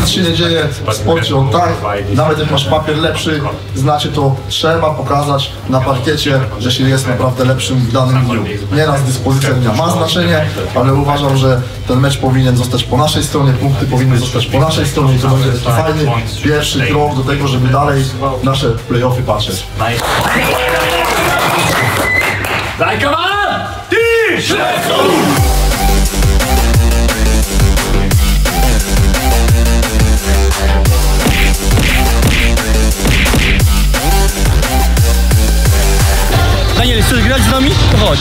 Nic się nie dzieje, spoczął tak, nawet jak masz papier lepszy, znaczy to trzeba pokazać na parkiecie, że się jest naprawdę lepszym w danym dniu. Nieraz dyspozycja dnia ma znaczenie, ale uważam, że ten mecz powinien zostać po naszej stronie, punkty powinny zostać po naszej stronie i to będzie taki fajny pierwszy krok do tego, żeby dalej nasze play-offy patrzeć. Daniel, chcesz grać z nami? To chodź.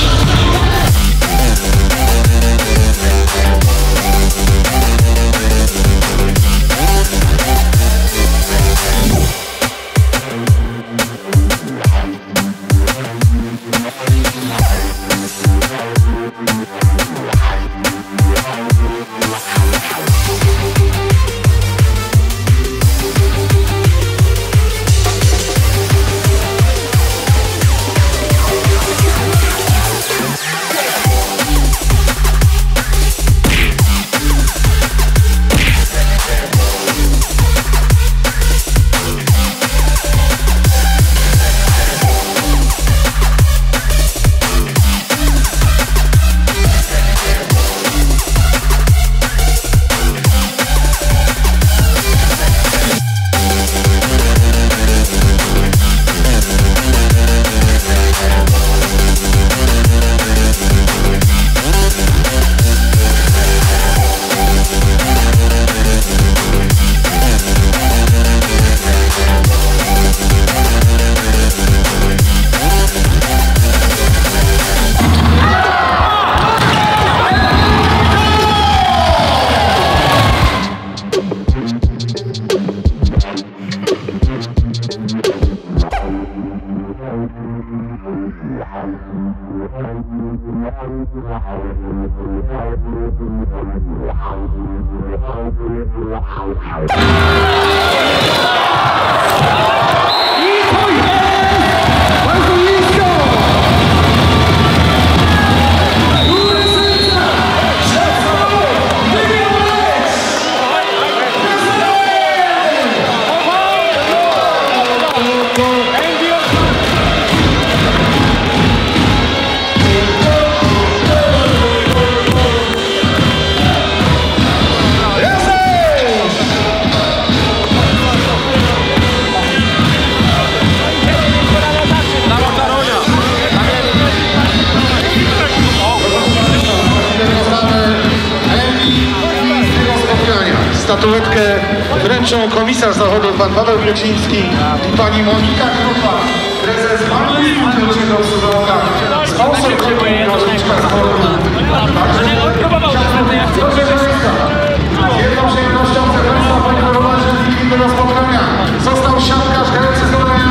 Statuetkę wręczą komisarz zachodu pan Paweł Bliczński i pani Monika Krupa, prezes Banku Spółdzielczego w Suwałkach, sponsor Kopii Roczniczka Sportu. Także proszę Państwa, z jedną przyjemnością chcę Państwa poinformować, że z innego spotkania został siatkarz grający z numerem 1.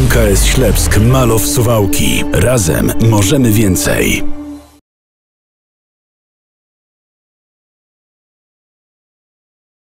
MKS Ślepsk Malow Suwałki. Razem możemy więcej.